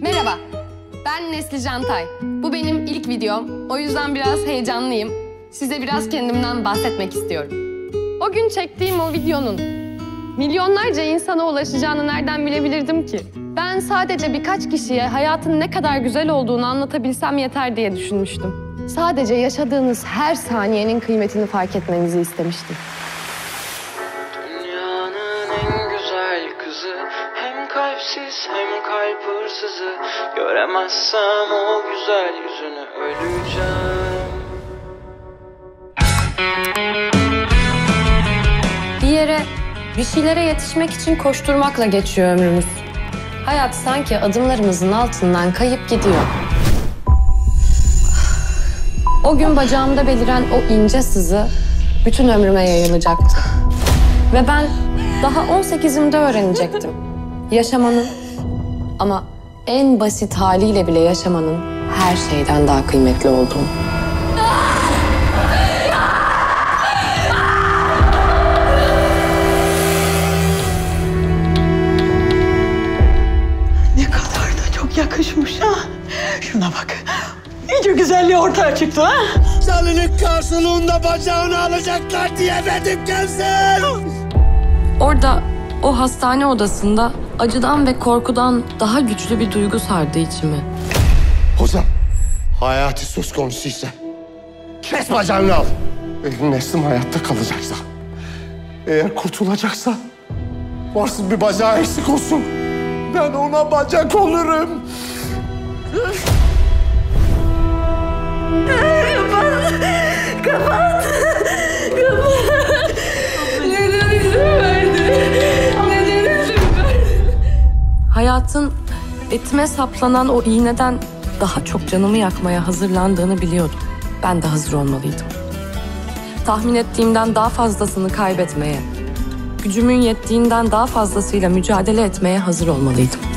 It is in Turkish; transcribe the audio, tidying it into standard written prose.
Merhaba, ben Neslican Tay. Bu benim ilk videom, o yüzden biraz heyecanlıyım. Size biraz kendimden bahsetmek istiyorum. O gün çektiğim o videonun milyonlarca insana ulaşacağını nereden bilebilirdim ki? Ben sadece birkaç kişiye hayatın ne kadar güzel olduğunu anlatabilsem yeter diye düşünmüştüm. Sadece yaşadığınız her saniyenin kıymetini fark etmenizi istemiştim. Dünyanın en güzel kızı, hem kalpsiz hem kalp hırsızı. Göremezsem o güzel yüzünü öleceğim. Bir yere, bir şeylere yetişmek için koşturmakla geçiyor ömrümüz. Hayat sanki adımlarımızın altından kayıp gidiyor. O gün bacağımda beliren o ince sızı bütün ömrüme yayılacaktı. Ve ben daha 18'imde öğrenecektim. Yaşamanın ama en basit haliyle bile yaşamanın her şeyden daha kıymetli olduğunu. Yakışmış ha. Şuna bak. İyice güzelliği ortaya çıktı ha. Canının karşılığında bacağını alacaklar diyemedim kendisine. Orada o hastane odasında acıdan ve korkudan daha güçlü bir duygu sardı içimi. Hocam, hayati söz konusuysa kes bacağını al. Benim neslim hayatta kalacaksa, eğer kurtulacaksa varsın bir bacağı eksik olsun. Ben ona bacak olurum. Kapat! Kapat! Kapat! Neden izin verdin? Neden izin verdin? Hayatın etime saplanan o iğneden daha çok canımı yakmaya hazırlandığını biliyordum. Ben de hazır olmalıydım. Tahmin ettiğimden daha fazlasını kaybetmeye, gücümün yettiğinden daha fazlasıyla mücadele etmeye hazır olmalıydım.